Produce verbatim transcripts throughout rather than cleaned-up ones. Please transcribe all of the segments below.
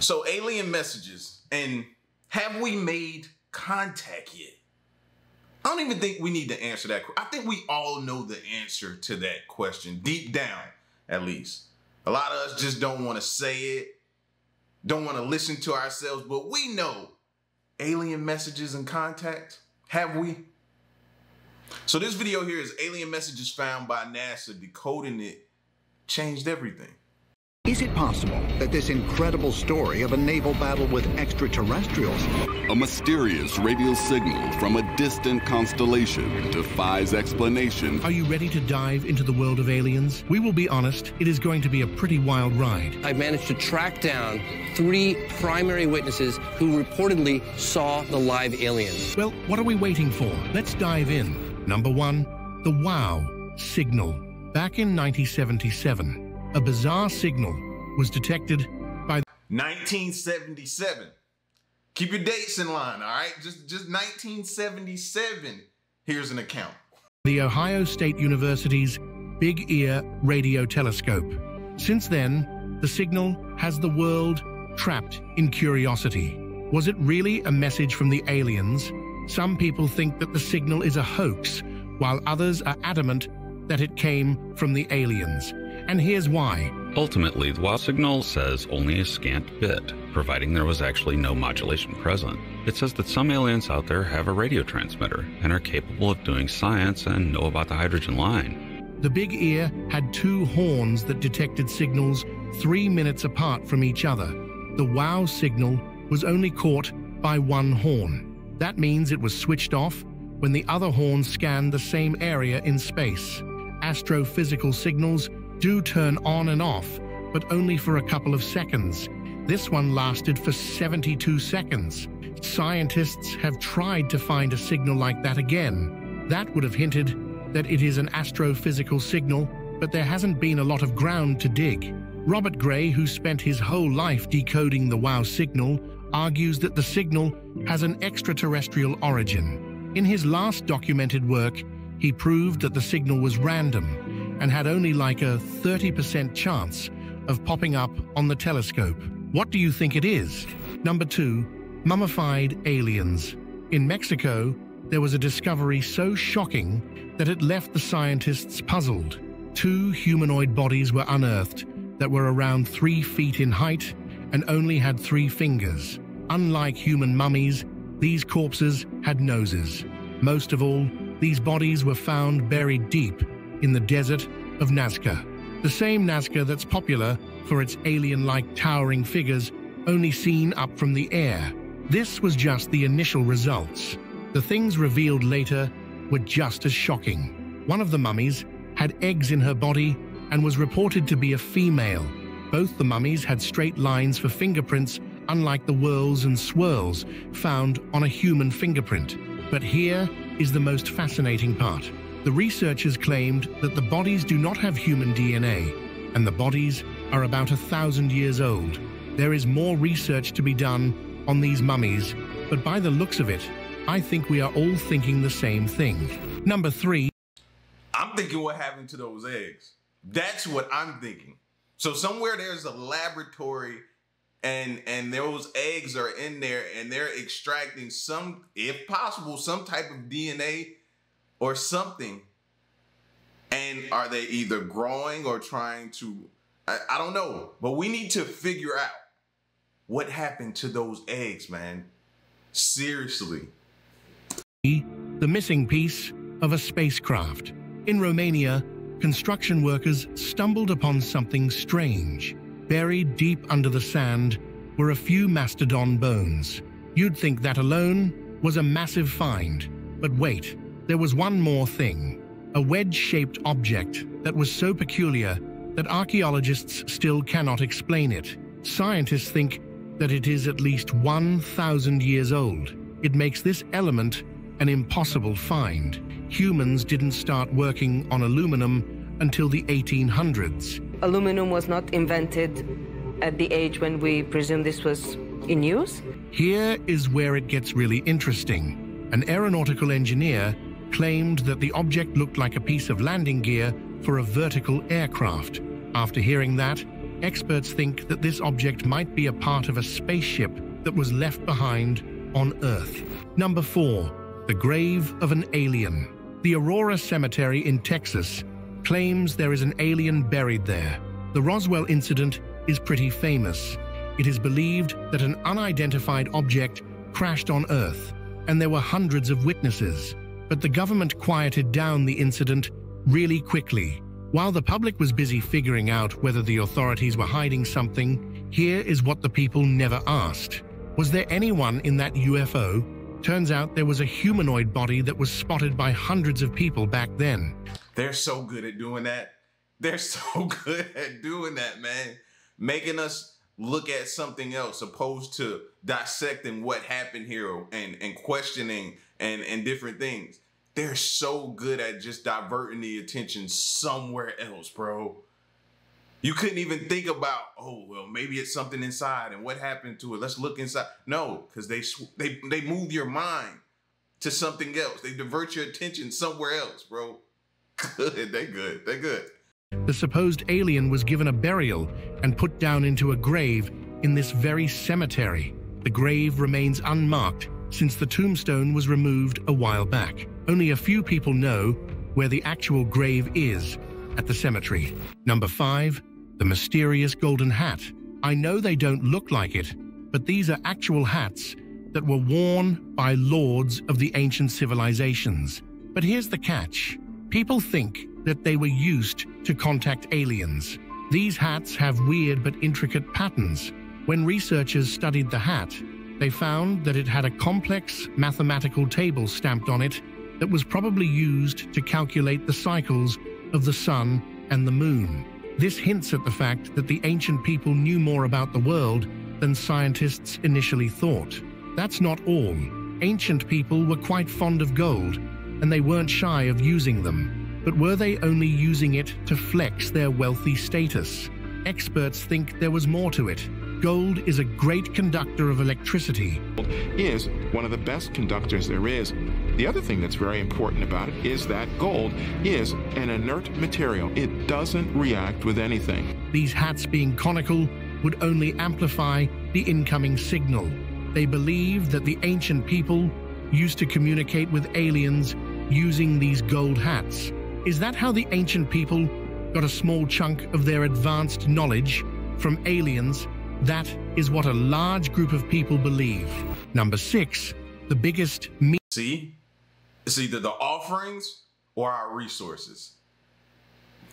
So alien messages, and have we made contact yet? I don't even think we need to answer that. I think we all know the answer to that question, deep down, at least. A lot of us just don't want to say it, don't want to listen to ourselves, but we know alien messages and contact. Have we? So this video here is alien messages found by NASA. Decoding it changed everything. Is it possible that this incredible story of a naval battle with extraterrestrials, a mysterious radio signal from a distant constellation, defies explanation? Are you ready to dive into the world of aliens? We will be honest, it is going to be a pretty wild ride. I managed to track down three primary witnesses who reportedly saw the live aliens. Well, what are we waiting for? Let's dive in. Number one, the WOW signal. Back in nineteen seventy-seven. A bizarre signal was detected by nineteen seventy-seven. Keep your dates in line, all right? Just, just nineteen seventy-seven. Here's an account. The Ohio State University's Big Ear Radio Telescope. Since then, the signal has the world trapped in curiosity. Was it really a message from the aliens? Some people think that the signal is a hoax, while others are adamant that it came from the aliens. And here's why. Ultimately, the WOW signal says only a scant bit, providing there was actually no modulation present. It says that some aliens out there have a radio transmitter and are capable of doing science and know about the hydrogen line. The Big Ear had two horns that detected signals three minutes apart from each other. The WOW signal was only caught by one horn. That means it was switched off when the other horn scanned the same area in space. Astrophysical signals do turn on and off, but only for a couple of seconds. This one lasted for seventy-two seconds. Scientists have tried to find a signal like that again. That would have hinted that it is an astrophysical signal, but there hasn't been a lot of ground to dig. Robert Gray, who spent his whole life decoding the WOW signal, argues that the signal has an extraterrestrial origin. In his last documented work, he proved that the signal was random and had only like a thirty percent chance of popping up on the telescope. What do you think it is? Number two, mummified aliens. In Mexico, there was a discovery so shocking that it left the scientists puzzled. Two humanoid bodies were unearthed that were around three feet in height and only had three fingers. Unlike human mummies, these corpses had noses. Most of all, these bodies were found buried deep in the desert of Nazca. The same Nazca that's popular for its alien-like towering figures only seen up from the air. This was just the initial results. The things revealed later were just as shocking. One of the mummies had eggs in her body and was reported to be a female. Both the mummies had straight lines for fingerprints, unlike the whorls and swirls found on a human fingerprint. But here is the most fascinating part. The researchers claimed that the bodies do not have human D N A, and the bodies are about a thousand years old. There is more research to be done on these mummies, but by the looks of it, I think we are all thinking the same thing. Number three. I'm thinking what happened to those eggs. That's what I'm thinking. So somewhere there's a laboratory and, and those eggs are in there and they're extracting some, if possible, some type of D N A or something, and are they either growing or trying to, I, I don't know, but we need to figure out what happened to those eggs, man. Seriously. The missing piece of a spacecraft. In Romania, construction workers stumbled upon something strange. Buried deep under the sand were a few mastodon bones. You'd think that alone was a massive find, but wait. There was one more thing, a wedge-shaped object that was so peculiar that archaeologists still cannot explain it. Scientists think that it is at least one thousand years old. It makes this element an impossible find. Humans didn't start working on aluminum until the eighteen hundreds. Aluminum was not invented at the age when we presume this was in use. Here is where it gets really interesting. An aeronautical engineer claimed that the object looked like a piece of landing gear for a vertical aircraft. After hearing that, experts think that this object might be a part of a spaceship that was left behind on Earth. Number four. The grave of an alien. The Aurora Cemetery in Texas claims there is an alien buried there. The Roswell incident is pretty famous. It is believed that an unidentified object crashed on Earth, and there were hundreds of witnesses. But the government quieted down the incident really quickly. While the public was busy figuring out whether the authorities were hiding something, here is what the people never asked. Was there anyone in that U F O? Turns out there was a humanoid body that was spotted by hundreds of people back then. They're so good at doing that. They're so good at doing that, man. Making us look at something else opposed to dissecting what happened here and, and questioning and, and different things. They're so good at just diverting the attention somewhere else, bro. You couldn't even think about, oh, well, maybe it's something inside and what happened to it. Let's look inside. No, because they, they, they move your mind to something else. They divert your attention somewhere else, bro. Good, they good, they good. The supposed alien was given a burial and put down into a grave in this very cemetery. The grave remains unmarked since the tombstone was removed a while back. Only a few people know where the actual grave is at the cemetery. Number five. The mysterious golden hat. I know they don't look like it, but these are actual hats that were worn by lords of the ancient civilizations. But here's the catch. People think that they were used to contact aliens. These hats have weird but intricate patterns. When researchers studied the hat, they found that it had a complex mathematical table stamped on it that was probably used to calculate the cycles of the sun and the moon. This hints at the fact that the ancient people knew more about the world than scientists initially thought. That's not all. Ancient people were quite fond of gold, and they weren't shy of using them. But were they only using it to flex their wealthy status? Experts think there was more to it. Gold is a great conductor of electricity. It is one of the best conductors there is. The other thing that's very important about it is that gold is an inert material. It doesn't react with anything. These hats being conical would only amplify the incoming signal. They believe that the ancient people used to communicate with aliens using these gold hats. Is that how the ancient people got a small chunk of their advanced knowledge from aliens? That is what a large group of people believe. Number six, the biggest me- See? It's either the offerings or our resources.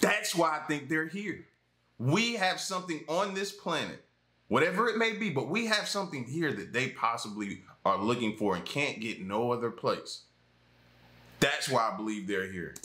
That's why I think they're here. We have something on this planet, whatever it may be, but we have something here that they possibly are looking for and can't get no other place. That's why I believe they're here.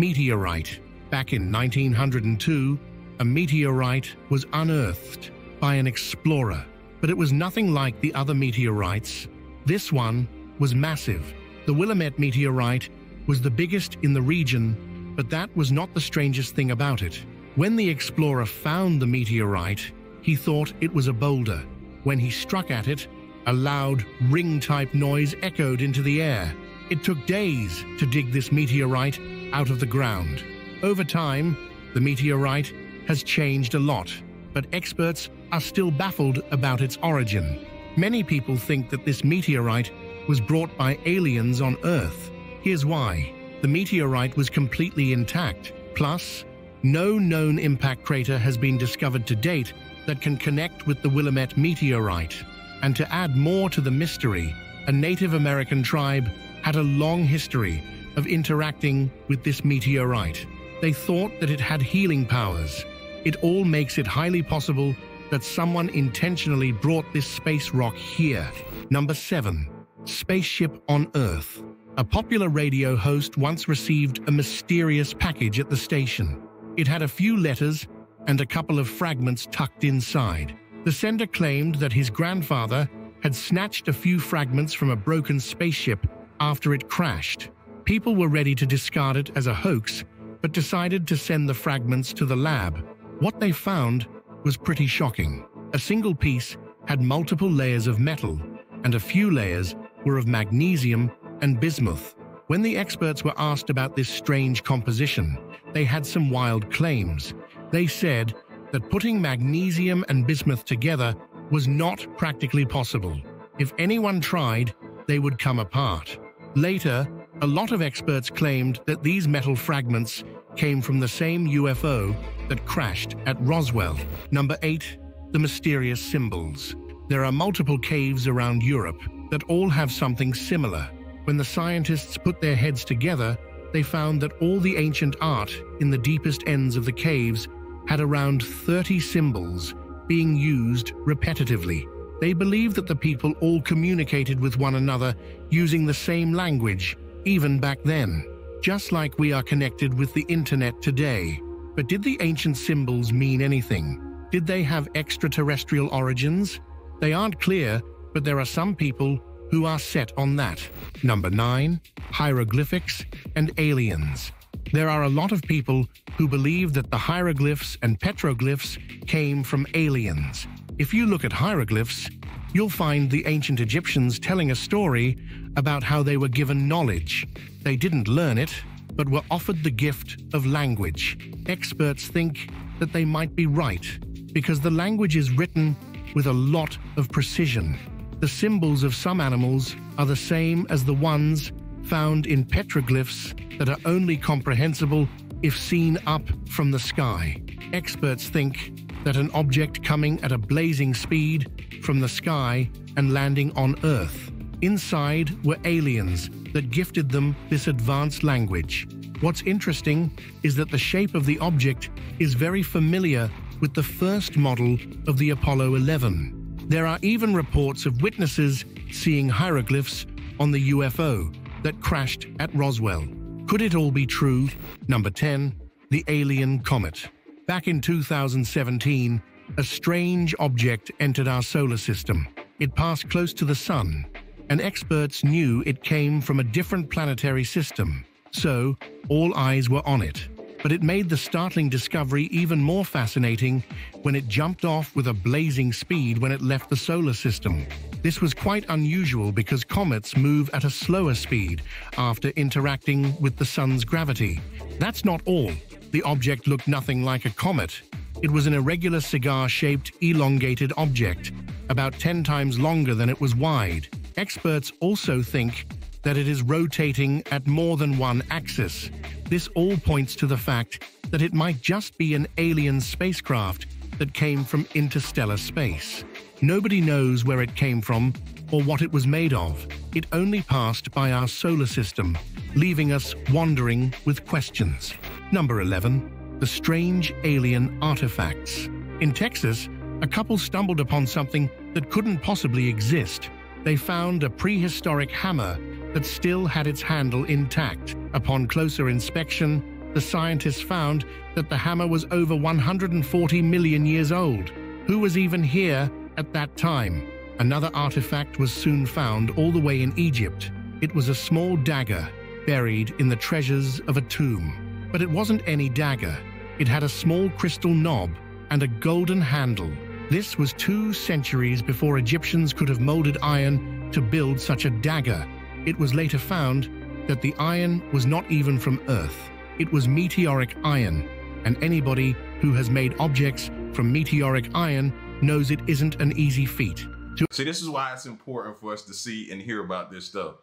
Meteorite. Back in nineteen hundred and two, a meteorite was unearthed by an explorer, but it was nothing like the other meteorites. This one was massive. The Willamette meteorite was the biggest in the region, but that was not the strangest thing about it. When the explorer found the meteorite, he thought it was a boulder. When he struck at it, a loud ring-type noise echoed into the air. It took days to dig this meteorite out of the ground. Over time, the meteorite has changed a lot, but experts are still baffled about its origin. Many people think that this meteorite was brought by aliens on Earth. Here's why. The meteorite was completely intact. Plus, no known impact crater has been discovered to date that can connect with the Willamette meteorite. And to add more to the mystery, a Native American tribe had a long history of interacting with this meteorite. They thought that it had healing powers. It all makes it highly possible that someone intentionally brought this space rock here. Number seven, spaceship on Earth. A popular radio host once received a mysterious package at the station. It had a few letters and a couple of fragments tucked inside. The sender claimed that his grandfather had snatched a few fragments from a broken spaceship after it crashed. People were ready to discard it as a hoax, but decided to send the fragments to the lab. What they found was pretty shocking. A single piece had multiple layers of metal, and a few layers were of magnesium and bismuth. When the experts were asked about this strange composition, they had some wild claims. They said that putting magnesium and bismuth together was not practically possible. If anyone tried, they would come apart. Later, a lot of experts claimed that these metal fragments came from the same U F O that crashed at Roswell. Number eight, the mysterious symbols. There are multiple caves around Europe that all have something similar. When the scientists put their heads together, they found that all the ancient art in the deepest ends of the caves had around thirty symbols being used repetitively. They believed that the people all communicated with one another using the same language, even back then, just like we are connected with the internet today. But did the ancient symbols mean anything? Did they have extraterrestrial origins? They aren't clear, but there are some people who are set on that. Number nine, hieroglyphics and aliens. There are a lot of people who believe that the hieroglyphs and petroglyphs came from aliens. If you look at hieroglyphs, you'll find the ancient Egyptians telling a story about how they were given knowledge. They didn't learn it, but were offered the gift of language. Experts think that they might be right, because the language is written with a lot of precision. The symbols of some animals are the same as the ones found in petroglyphs that are only comprehensible if seen up from the sky. Experts think that an object coming at a blazing speed from the sky and landing on Earth. Inside were aliens that gifted them this advanced language. What's interesting is that the shape of the object is very familiar with the first model of the Apollo eleven. There are even reports of witnesses seeing hieroglyphs on the U F O that crashed at Roswell. Could it all be true? Number ten, the alien comet. Back in two thousand seventeen, a strange object entered our solar system. It passed close to the Sun, and experts knew it came from a different planetary system, so all eyes were on it. But it made the startling discovery even more fascinating when it jumped off with a blazing speed when it left the solar system. This was quite unusual because comets move at a slower speed after interacting with the Sun's gravity. That's not all. The object looked nothing like a comet. It was an irregular cigar-shaped, elongated object, about ten times longer than it was wide. Experts also think that it is rotating at more than one axis. This all points to the fact that it might just be an alien spacecraft that came from interstellar space. Nobody knows where it came from or what it was made of. It only passed by our solar system, leaving us wandering with questions. Number eleven, the strange alien artifacts. In Texas, a couple stumbled upon something that couldn't possibly exist. They found a prehistoric hammer that still had its handle intact. Upon closer inspection, the scientists found that the hammer was over one hundred forty million years old. Who was even here at that time? Another artifact was soon found all the way in Egypt. It was a small dagger buried in the treasures of a tomb. But it wasn't any dagger. It had a small crystal knob and a golden handle. This was two centuries before Egyptians could have molded iron to build such a dagger. It was later found that the iron was not even from Earth. It was meteoric iron, and anybody who has made objects from meteoric iron knows it isn't an easy feat. See, this is why it's important for us to see and hear about this stuff,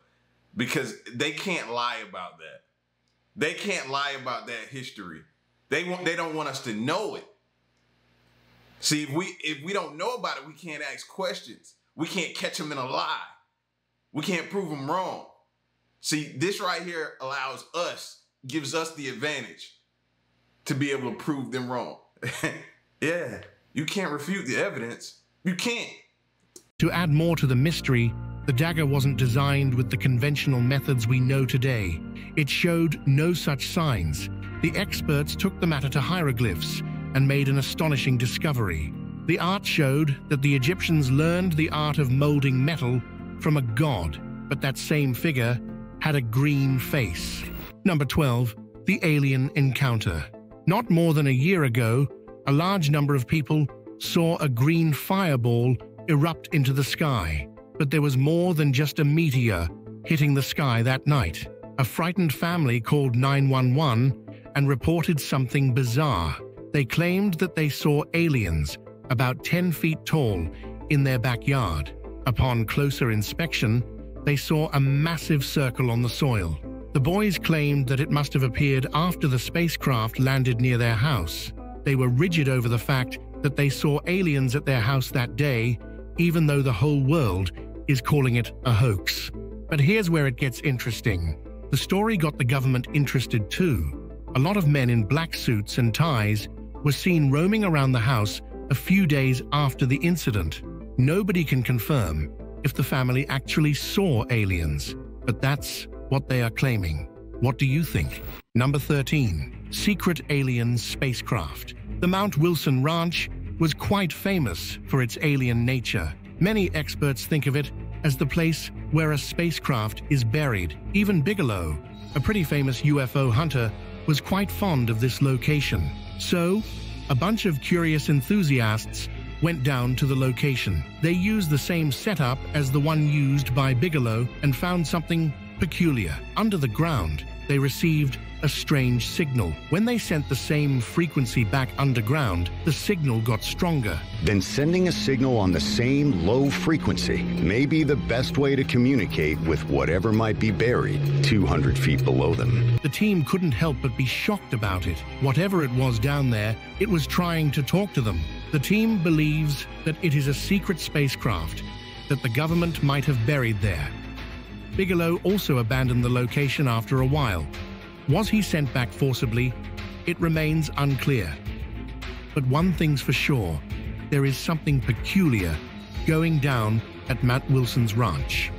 because they can't lie about that. They can't lie about that history. They want, they don't want us to know it. See, if we, if we don't know about it, we can't ask questions. We can't catch them in a lie. We can't prove them wrong. See, this right here allows us, gives us the advantage to be able to prove them wrong. Yeah, you can't refute the evidence. You can't. To add more to the mystery, the dagger wasn't designed with the conventional methods we know today. It showed no such signs. The experts took the matter to hieroglyphs and made an astonishing discovery. The art showed that the Egyptians learned the art of molding metal from a god, but that same figure had a green face. Number twelve, the alien encounter. Not more than a year ago, a large number of people saw a green fireball erupt into the sky, but there was more than just a meteor hitting the sky that night. A frightened family called nine one one and reported something bizarre. they claimed that they saw aliens about ten feet tall in their backyard. Upon closer inspection, they saw a massive circle on the soil. The boys claimed that it must have appeared after the spacecraft landed near their house. They were rigid over the fact that they saw aliens at their house that day, even though the whole world is calling it a hoax. But here's where it gets interesting. The story got the government interested too. A lot of men in black suits and ties were seen roaming around the house a few days after the incident. Nobody can confirm if the family actually saw aliens, but that's what they are claiming. What do you think? Number thirteen. Secret alien spacecraft. The Mount Wilson Ranch was quite famous for its alien nature. Many experts think of it as the place where a spacecraft is buried. Even Bigelow, a pretty famous U F O hunter, was quite fond of this location. So, a bunch of curious enthusiasts went down to the location. They used the same setup as the one used by Bigelow and found something peculiar. Under the ground, they received a strange signal. When they sent the same frequency back underground, the signal got stronger. Then sending a signal on the same low frequency may be the best way to communicate with whatever might be buried two hundred feet below them. The team couldn't help but be shocked about it. Whatever it was down there, it was trying to talk to them. The team believes that it is a secret spacecraft that the government might have buried there. Bigelow also abandoned the location after a while. Was he sent back forcibly? It remains unclear. But one thing's for sure, there is something peculiar going down at Mount Wilson's Ranch.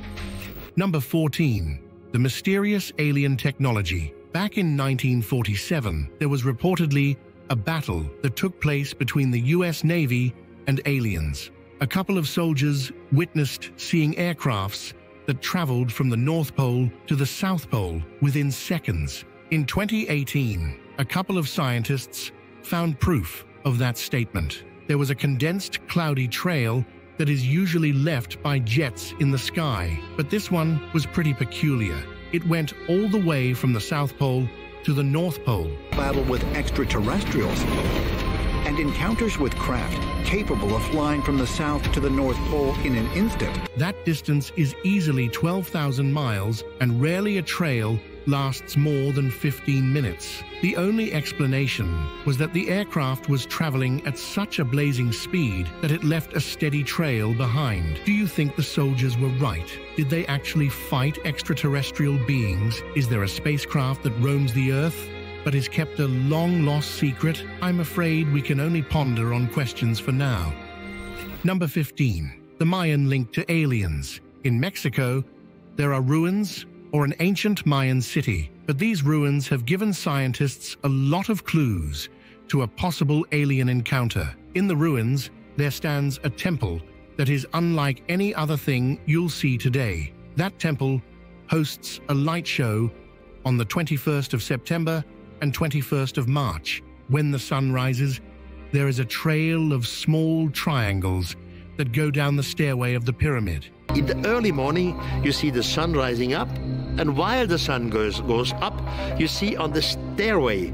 Number fourteen. The mysterious alien technology. Back in nineteen forty-seven, there was reportedly a battle that took place between the U S Navy and aliens. A couple of soldiers witnessed seeing aircrafts that traveled from the North Pole to the South Pole within seconds. In twenty eighteen, a couple of scientists found proof of that statement. There was a condensed cloudy trail that is usually left by jets in the sky, but this one was pretty peculiar. It went all the way from the South Pole to the North Pole. Battle with extraterrestrials and encounters with craft capable of flying from the South to the North Pole in an instant. That distance is easily twelve thousand miles, and rarely a trail lasts more than fifteen minutes. The only explanation was that the aircraft was traveling at such a blazing speed that it left a steady trail behind. Do you think the soldiers were right? Did they actually fight extraterrestrial beings? Is there a spacecraft that roams the Earth but is kept a long-lost secret? I'm afraid we can only ponder on questions for now. Number fifteen. The Mayan link to aliens. In Mexico, there are ruins or an ancient Mayan city, but these ruins have given scientists a lot of clues to a possible alien encounter. In the ruins, there stands a temple that is unlike any other thing you'll see today. That temple hosts a light show on the twenty-first of September and twenty-first of March. When the sun rises, there is a trail of small triangles that go down the stairway of the pyramid. In the early morning, you see the sun rising up, and while the sun goes, goes up, you see on the stairway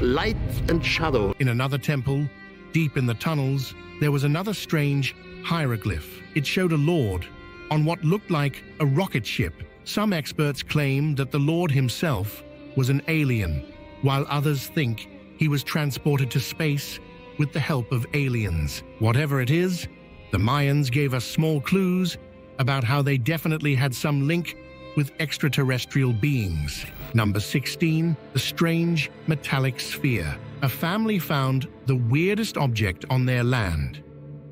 light and shadow. In another temple, deep in the tunnels, there was another strange hieroglyph. It showed a lord on what looked like a rocket ship. Some experts claim that the lord himself was an alien, while others think he was transported to space with the help of aliens. Whatever it is, the Mayans gave us small clues about how they definitely had some link with extraterrestrial beings. Number sixteen. The strange metallic sphere. A family found the weirdest object on their land.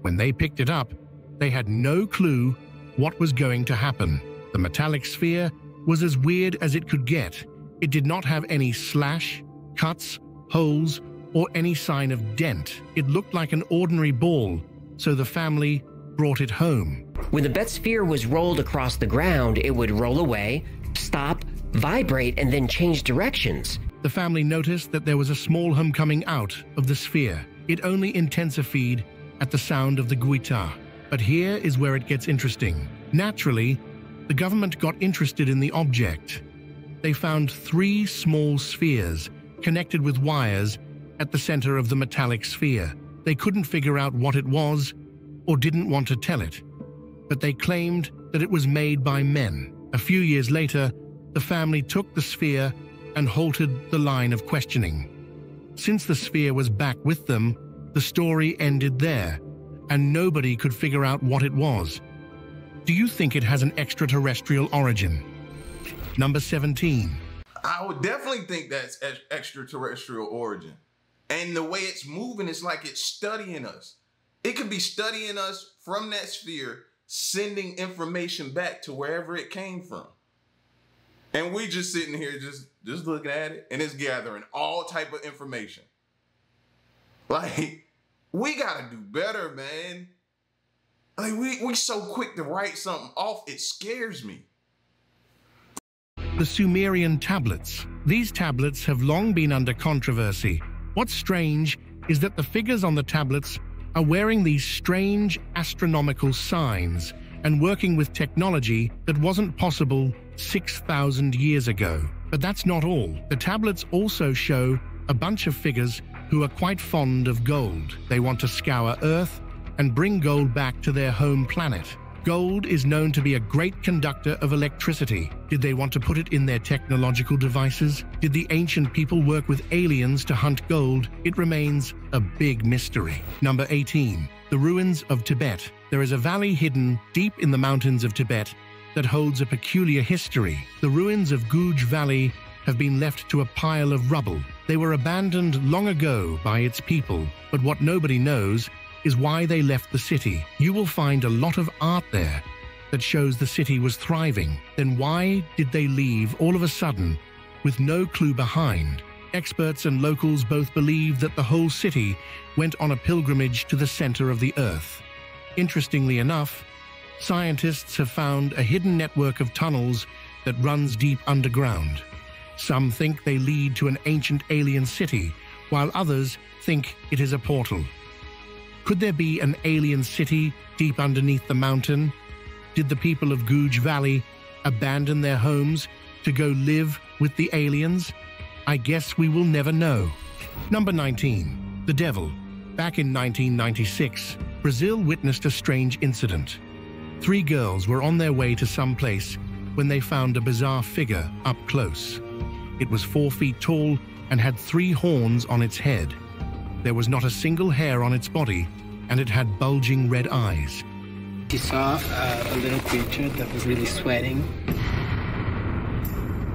When they picked it up, they had no clue what was going to happen. The metallic sphere was as weird as it could get. It did not have any slash, cuts, holes, or any sign of dent. It looked like an ordinary ball, so the family brought it home. When the bet sphere was rolled across the ground, it would roll away, stop, vibrate, and then change directions. The family noticed that there was a small homecoming out of the sphere. It only intensified at the sound of the guitar. But here is where it gets interesting. Naturally, the government got interested in the object. They found three small spheres connected with wires at the center of the metallic sphere. They couldn't figure out what it was or didn't want to tell it, but they claimed that it was made by men. A few years later, the family took the sphere and halted the line of questioning. Since the sphere was back with them, the story ended there, and nobody could figure out what it was. Do you think it has an extraterrestrial origin? Number seventeen. I would definitely think that's extraterrestrial origin. And the way it's moving, it's like it's studying us. It could be studying us from that sphere, sending information back to wherever it came from. And we just sitting here just, just looking at it, and it's gathering all type of information. Like, we gotta do better, man. Like, we, we so quick to write something off, it scares me. The Sumerian tablets. These tablets have long been under controversy. What's strange is that the figures on the tablets are wearing these strange astronomical signs and working with technology that wasn't possible six thousand years ago. But that's not all. The tablets also show a bunch of figures who are quite fond of gold. They want to scour Earth and bring gold back to their home planet. Gold is known to be a great conductor of electricity. Did they want to put it in their technological devices? Did the ancient people work with aliens to hunt gold? It remains a big mystery. Number eighteen. The ruins of Tibet. There is a valley hidden deep in the mountains of Tibet that holds a peculiar history. The ruins of Guge Valley have been left to a pile of rubble. They were abandoned long ago by its people, but what nobody knows is why they left the city. You will find a lot of art there that shows the city was thriving. Then why did they leave all of a sudden with no clue behind? Experts and locals both believe that the whole city went on a pilgrimage to the center of the earth. Interestingly enough, scientists have found a hidden network of tunnels that runs deep underground. Some think they lead to an ancient alien city, while others think it is a portal. Could there be an alien city deep underneath the mountain? Did the people of Guge Valley abandon their homes to go live with the aliens? I guess we will never know. Number nineteen. The Devil. Back in nineteen ninety-six, Brazil witnessed a strange incident. Three girls were on their way to some place when they found a bizarre figure up close. It was four feet tall and had three horns on its head. There was not a single hair on its body, and it had bulging red eyes. She saw uh, a little creature that was really sweating.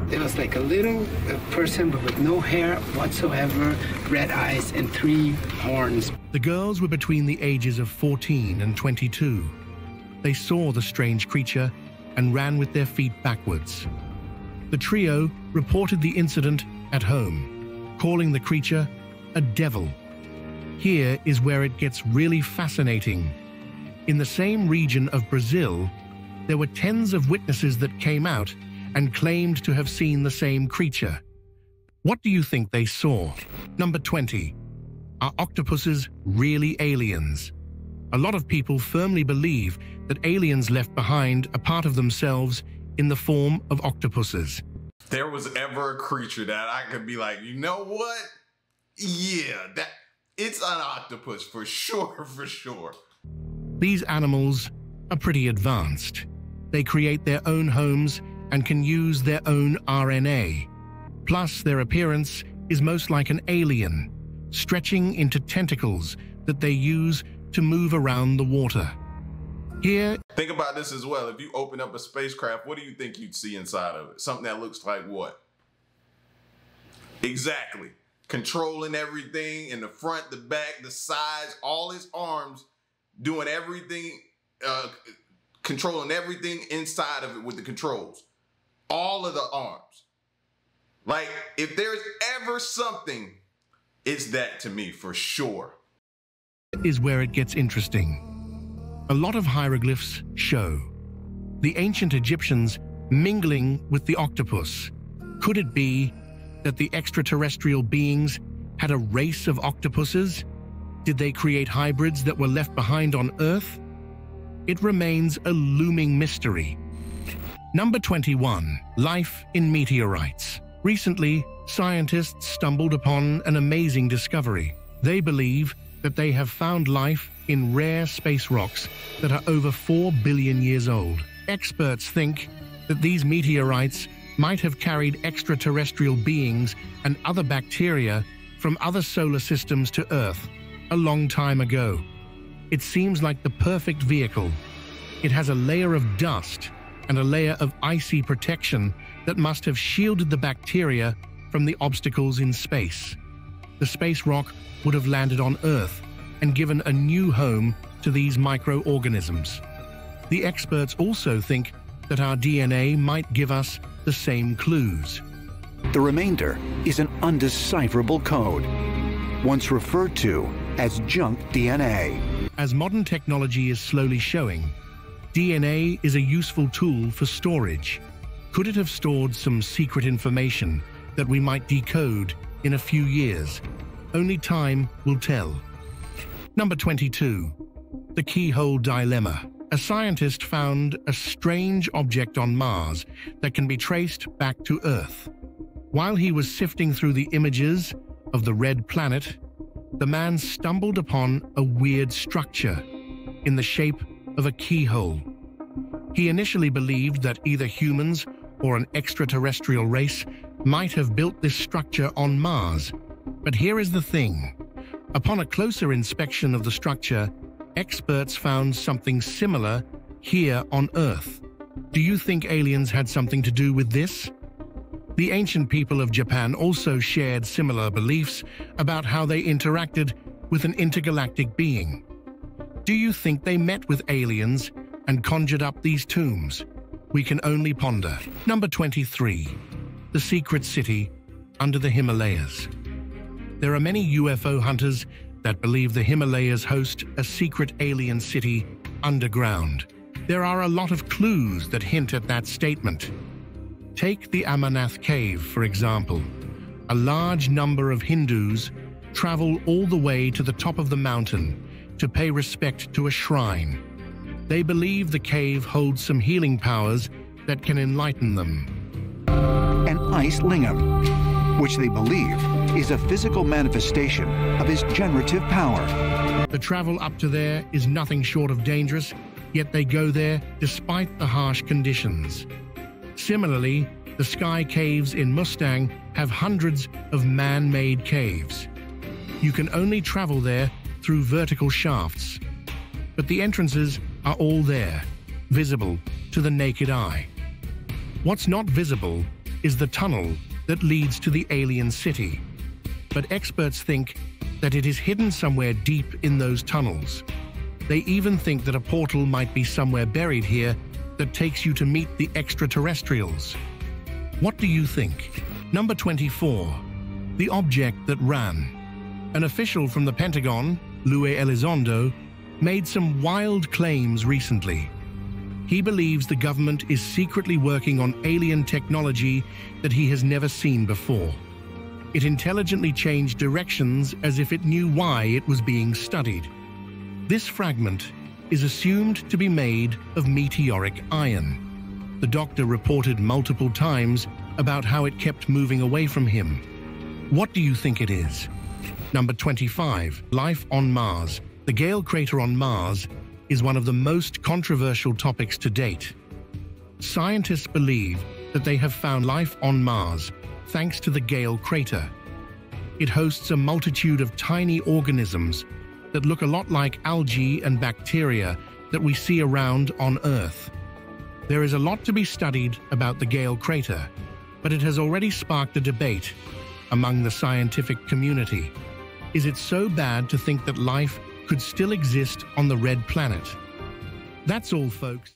It was like a little a person, but with no hair whatsoever, red eyes, and three horns. The girls were between the ages of fourteen and twenty-two. They saw the strange creature and ran with their feet backwards. The trio reported the incident at home, calling the creature a devil. Here is where it gets really fascinating. In the same region of Brazil, there were tens of witnesses that came out and claimed to have seen the same creature. What do you think they saw? Number twenty. Are octopuses really aliens? A lot of people firmly believe that aliens left behind a part of themselves in the form of octopuses. There was ever a creature that I could be like, you know what? Yeah, that... It's an octopus, for sure, for sure. These animals are pretty advanced. They create their own homes and can use their own R N A. Plus, their appearance is most like an alien, stretching into tentacles that they use to move around the water. Here... Think about this as well. If you open up a spacecraft, what do you think you'd see inside of it? Something that looks like what? Exactly. Controlling everything in the front, the back, the sides, all his arms, doing everything, uh, controlling everything inside of it with the controls. All of the arms. Like, if there's ever something, it's that to me for sure. Is where it gets interesting. A lot of hieroglyphs show the ancient Egyptians mingling with the octopus. Could it be that the extraterrestrial beings had a race of octopuses? Did they create hybrids that were left behind on Earth? It remains a looming mystery. Number twenty-one. Life in meteorites. Recently, scientists stumbled upon an amazing discovery. They believe that they have found life in rare space rocks that are over four billion years old. Experts think that these meteorites might have carried extraterrestrial beings and other bacteria from other solar systems to Earth a long time ago. It seems like the perfect vehicle. It has a layer of dust and a layer of icy protection that must have shielded the bacteria from the obstacles in space. The space rock would have landed on Earth and given a new home to these microorganisms. The experts also think that our D N A might give us the same clues. The remainder is an undecipherable code, once referred to as junk D N A. As modern technology is slowly showing, D N A is a useful tool for storage. Could it have stored some secret information that we might decode in a few years? Only time will tell. Number twenty-two. The Keyhole Dilemma. A scientist found a strange object on Mars that can be traced back to Earth. While he was sifting through the images of the red planet, the man stumbled upon a weird structure in the shape of a keyhole. He initially believed that either humans or an extraterrestrial race might have built this structure on Mars. But here is the thing. Upon a closer inspection of the structure, experts found something similar here on Earth. Do you think aliens had something to do with this? The ancient people of Japan also shared similar beliefs about how they interacted with an intergalactic being. Do you think they met with aliens and conjured up these tombs? We can only ponder. Number twenty-three. The Secret City Under the Himalayas. There are many U F O hunters that believe the Himalayas host a secret alien city underground. There are a lot of clues that hint at that statement. Take the Amarnath Cave, for example. A large number of Hindus travel all the way to the top of the mountain to pay respect to a shrine. They believe the cave holds some healing powers that can enlighten them. An ice lingam, which they believe is a physical manifestation of his generative power. The travel up to there is nothing short of dangerous, yet they go there despite the harsh conditions. Similarly, the sky caves in Mustang have hundreds of man-made caves. You can only travel there through vertical shafts, but the entrances are all there, visible to the naked eye. What's not visible is the tunnel that leads to the alien city, but experts think that it is hidden somewhere deep in those tunnels. They even think that a portal might be somewhere buried here that takes you to meet the extraterrestrials. What do you think? Number twenty-four. The Object That Ran. An official from the Pentagon, Luis Elizondo, made some wild claims recently. He believes the government is secretly working on alien technology that he has never seen before. It intelligently changed directions as if it knew why it was being studied. This fragment is assumed to be made of meteoric iron. The doctor reported multiple times about how it kept moving away from him. What do you think it is? Number twenty-five. Life on Mars. The Gale Crater on Mars is one of the most controversial topics to date. Scientists believe that they have found life on Mars thanks to the Gale Crater. It hosts a multitude of tiny organisms that look a lot like algae and bacteria that we see around on Earth. There is a lot to be studied about the Gale Crater, but it has already sparked a debate among the scientific community. Is it so bad to think that life could still exist on the red planet? That's all, folks.